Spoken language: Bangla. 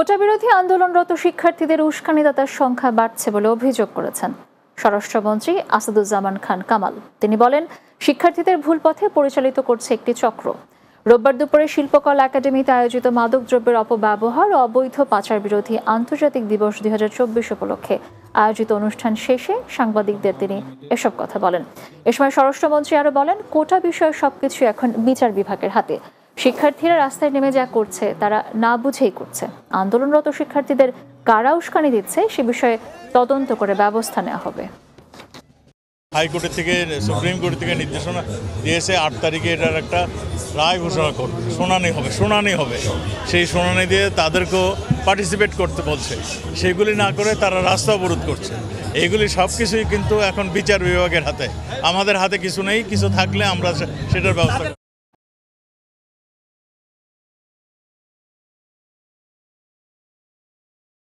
কোটা বিরোধী আন্দোলনরত শিক্ষার্থীদের উস্কানিদাতার সংখ্যা বাড়ছে বলে অভিযোগ করেছেন স্বরাষ্ট্রমন্ত্রী আসাদুজ্জামান খান কামাল। তিনি বলেন, শিক্ষার্থীদের ভুল পথে পরিচালিত করছে একটি চক্র। রোববার দুপুরে শিল্পকলা একাডেমিতে আয়োজিত মাদকদ্রব্যের অপব্যবহার ও অবৈধ পাচার বিরোধী আন্তর্জাতিক দিবস 2024 উপলক্ষে আয়োজিত অনুষ্ঠান শেষে সাংবাদিকদের তিনি এসব কথা বলেন। এ সময় স্বরাষ্ট্রমন্ত্রী আরও বলেন, কোটা বিষয়ে সবকিছু এখন বিচার বিভাগের হাতে। শিক্ষার্থীরা রাস্তায় নেমে যা করছে তারা না বুঝেই করছে। আন্দোলনরত শিক্ষার্থীদের কারা উস্কানি দিচ্ছে সে বিষয়ে তদন্ত করে ব্যবস্থা নেওয়া হবে। হাইকোর্টের থেকে সুপ্রিম কোর্ট থেকে নির্দেশনা দিয়েছে 8 তারিখে এটার একটা রায় ঘোষণা করবে, শুনানি হবে। সেই শুনানি দিয়ে তাদেরকেও পার্টিসিপেট করতে বলছে। সেগুলি না করে তারা রাস্তা অবরোধ করছে। এগুলি সব কিছুই কিন্তু এখন বিচার বিভাগের হাতে, আমাদের হাতে কিছু নেই। কিছু থাকলে আমরা সেটার ব্যবস্থা